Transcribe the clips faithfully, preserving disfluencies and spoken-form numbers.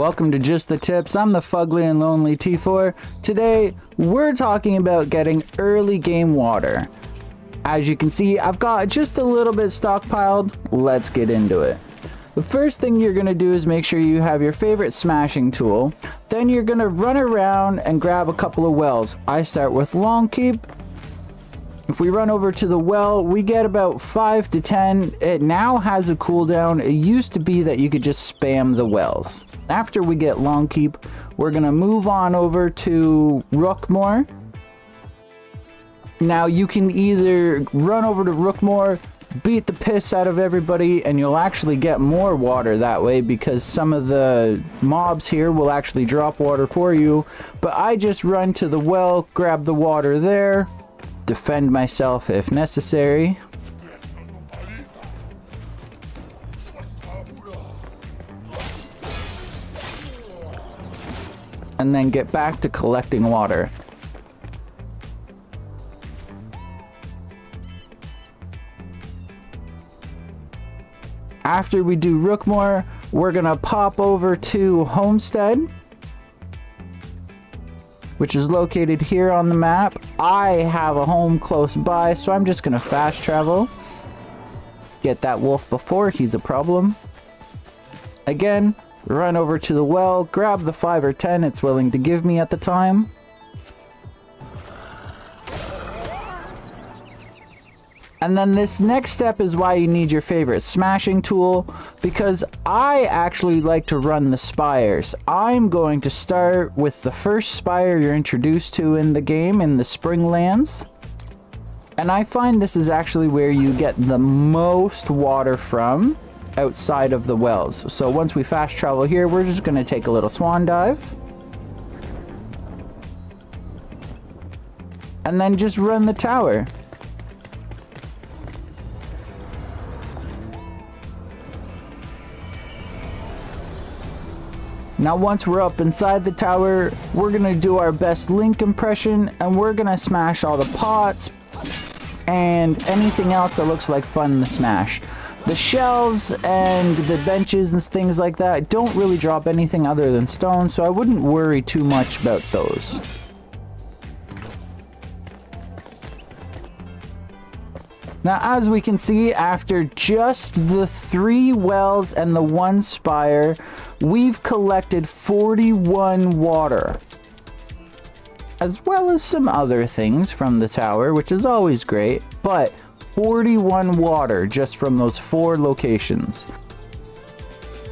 Welcome to Just the Tips. I'm the fugly and lonely T four. Today we're talking about getting early game water. As you can see, I've got just a little bit stockpiled. Let's get into it. The first thing you're going to do is make sure you have your favorite smashing tool. Then you're going to run around and grab a couple of wells. I start with Long Keep. If we run over to the well, we get about five to ten. It now has a cooldown. It used to be that you could just spam the wells. After we get Long Keep, we're going to move on over to Rookmore. Now you can either run over to Rookmore, beat the piss out of everybody, and you'll actually get more water that way because some of the mobs here will actually drop water for you. But I just run to the well, grab the water there, defend myself if necessary. And then get back to collecting water. After we do Rookmore, we're gonna pop over to Homestead, which is located here on the map. I have a home close by, so I'm just gonna fast travel. Get that wolf before he's a problem. Again, run over to the well, grab the five or ten it's willing to give me at the time. And then this next step is why you need your favorite smashing tool, because I actually like to run the spires. I'm going to start with the first spire you're introduced to in the game, in the Springlands. And I find this is actually where you get the most water from outside of the wells. So once we fast travel here, we're just going to take a little swan dive. And then just run the tower. Now once we're up inside the tower, we're gonna do our best Link impression and we're gonna smash all the pots and anything else that looks like fun to smash. The shelves and the benches and things like that don't really drop anything other than stone, so I wouldn't worry too much about those. Now as we can see, after just the three wells and the one spire, we've collected forty-one water, as well as some other things from the tower, which is always great, but forty-one water just from those four locations.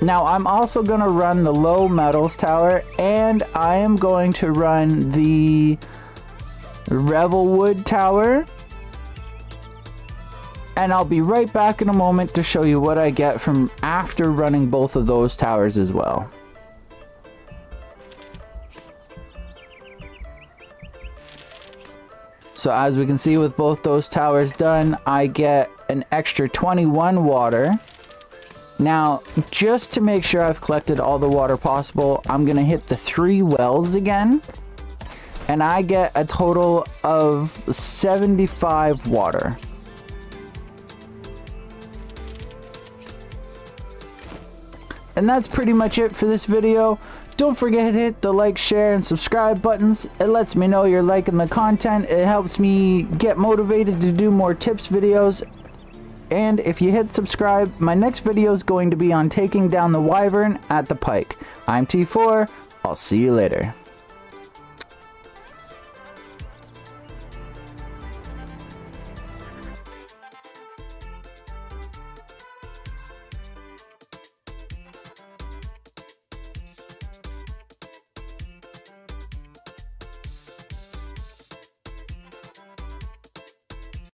Now I'm also going to run the low metals tower, and I am going to run the Revelwood tower. And I'll be right back in a moment to show you what I get from after running both of those towers as well. So as we can see, with both those towers done, I get an extra twenty-one water. Now, just to make sure I've collected all the water possible, I'm gonna hit the three wells again. And I get a total of seventy-five water. And that's pretty much it for this video. Don't forget to hit the like, share, and subscribe buttons. It lets me know you're liking the content. It helps me get motivated to do more tips videos. And if you hit subscribe, my next video is going to be on taking down the wyvern at the pike. I'm T four. I'll see you later.